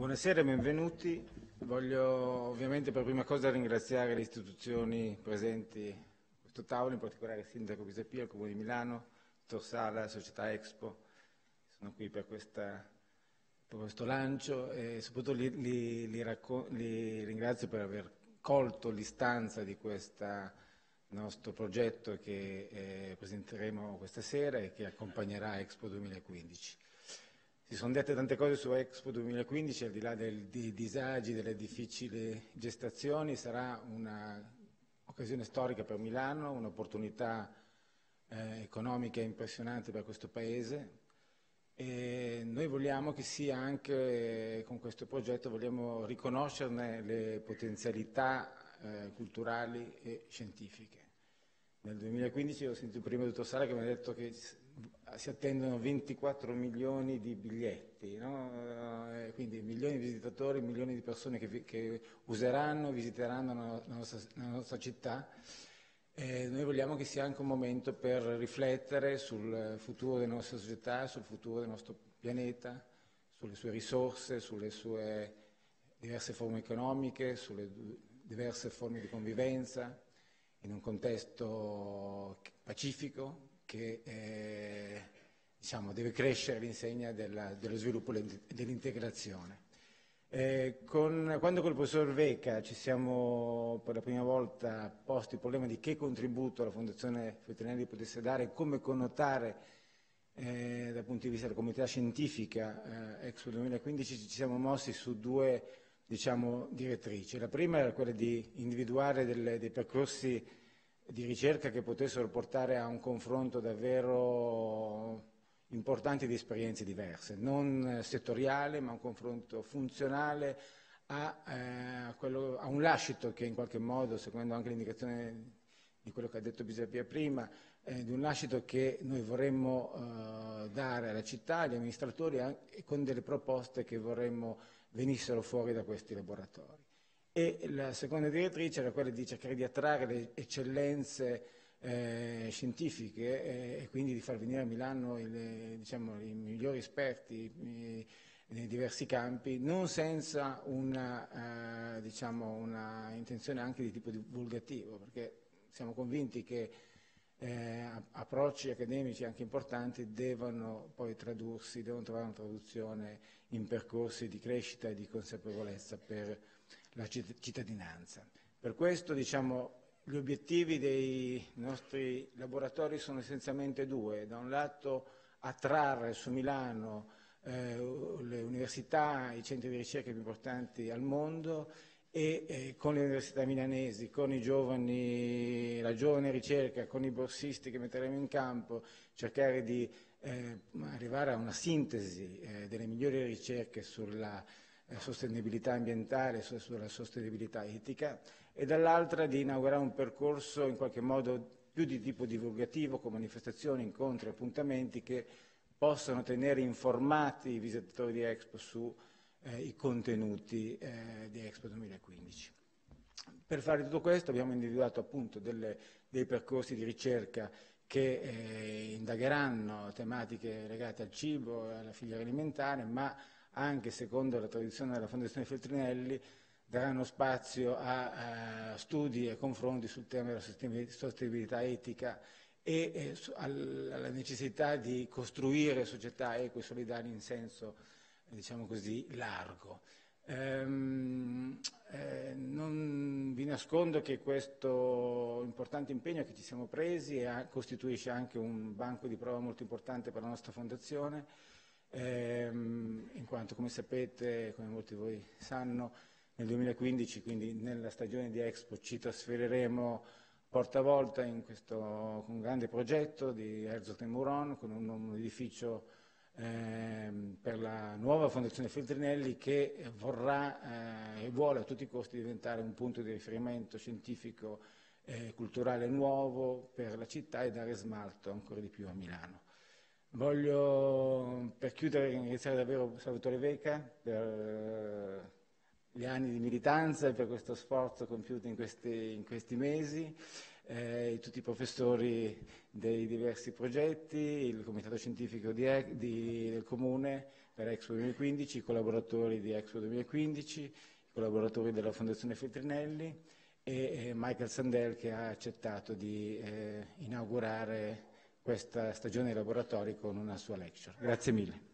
Buonasera e benvenuti. Voglio ovviamente per prima cosa ringraziare le istituzioni presenti a questo tavolo, in particolare il Sindaco Pisapia, il Comune di Milano, Tosala, Società Expo. Sono qui per questo lancio e soprattutto li ringrazio per aver colto l'istanza di questo nostro progetto che presenteremo questa sera e che accompagnerà Expo 2015. Si sono dette tante cose su Expo 2015, al di là dei disagi, delle difficili gestazioni, sarà un'occasione storica per Milano, un'opportunità economica impressionante per questo Paese e noi vogliamo che sia anche, con questo progetto, vogliamo riconoscerne le potenzialità culturali e scientifiche. Nel 2015 ho sentito prima di Tosala che mi ha detto che si attendono 24 milioni di biglietti, no? Quindi milioni di visitatori, milioni di persone che useranno, visiteranno la nostra città. Noi vogliamo che sia anche un momento per riflettere sul futuro della nostra società, sul futuro del nostro pianeta, sulle sue risorse, sulle sue diverse forme economiche, sulle diverse forme di convivenza in un contesto pacifico che deve crescere all'insegna dello sviluppo e dell'integrazione. Quando col professor Veca ci siamo per la prima volta posti il problema di che contributo la Fondazione Feltrinelli potesse dare e come connotare dal punto di vista della comunità scientifica Expo 2015, ci siamo mossi su due direttrici. La prima era quella di individuare dei percorsi di ricerca che potessero portare a un confronto davvero importante di esperienze diverse, non settoriale ma un confronto funzionale a un lascito che in qualche modo, seguendo anche l'indicazione di quello che ha detto Pisapia prima, di un lascito che noi vorremmo dare alla città, agli amministratori e con delle proposte che vorremmo venissero fuori da questi laboratori. E la seconda direttrice era quella di cercare di attrarre le eccellenze scientifiche e quindi di far venire a Milano i migliori esperti nei diversi campi, non senza una intenzione anche di tipo divulgativo, perché siamo convinti che approcci accademici anche importanti devono poi tradursi, devono trovare una traduzione in percorsi di crescita e di consapevolezza per la cittadinanza. Per questo gli obiettivi dei nostri laboratori sono essenzialmente due: da un lato attrarre su Milano le università, i centri di ricerca più importanti al mondo e con le università milanesi, con i giovani, la giovane ricerca, con i borsisti che metteremo in campo, cercare di arrivare a una sintesi delle migliori ricerche sulla sostenibilità ambientale, sulla sostenibilità etica, e dall'altra di inaugurare un percorso in qualche modo più di tipo divulgativo con manifestazioni, incontri, appuntamenti che possano tenere informati i visitatori di Expo su i contenuti di Expo 2015. Per fare tutto questo abbiamo individuato appunto dei percorsi di ricerca che indagheranno tematiche legate al cibo e alla filiera alimentare, ma anche secondo la tradizione della Fondazione Feltrinelli daranno spazio a studi e confronti sul tema della sostenibilità etica e alla necessità di costruire società eco e solidali in senso largo. Non vi nascondo che questo importante impegno che ci siamo presi costituisce anche un banco di prova molto importante per la nostra fondazione, in quanto, come sapete, come molti di voi sanno, nel 2015, quindi nella stagione di Expo, ci trasferiremo portavolta in questo un grande progetto di Herzog & Mouron, con un edificio per la nuova Fondazione Feltrinelli che vorrà e vuole a tutti i costi diventare un punto di riferimento scientifico e culturale nuovo per la città e dare smalto ancora di più a Milano. Voglio per chiudere ringraziare davvero Salvatore Veca per gli anni di militanza e per questo sforzo compiuto in questi mesi, tutti i professori dei diversi progetti, il comitato scientifico del Comune, per Expo 2015, i collaboratori di Expo 2015, i collaboratori della Fondazione Feltrinelli e Michael Sandel, che ha accettato di inaugurare questa stagione dei laboratori con una sua lecture. Grazie mille.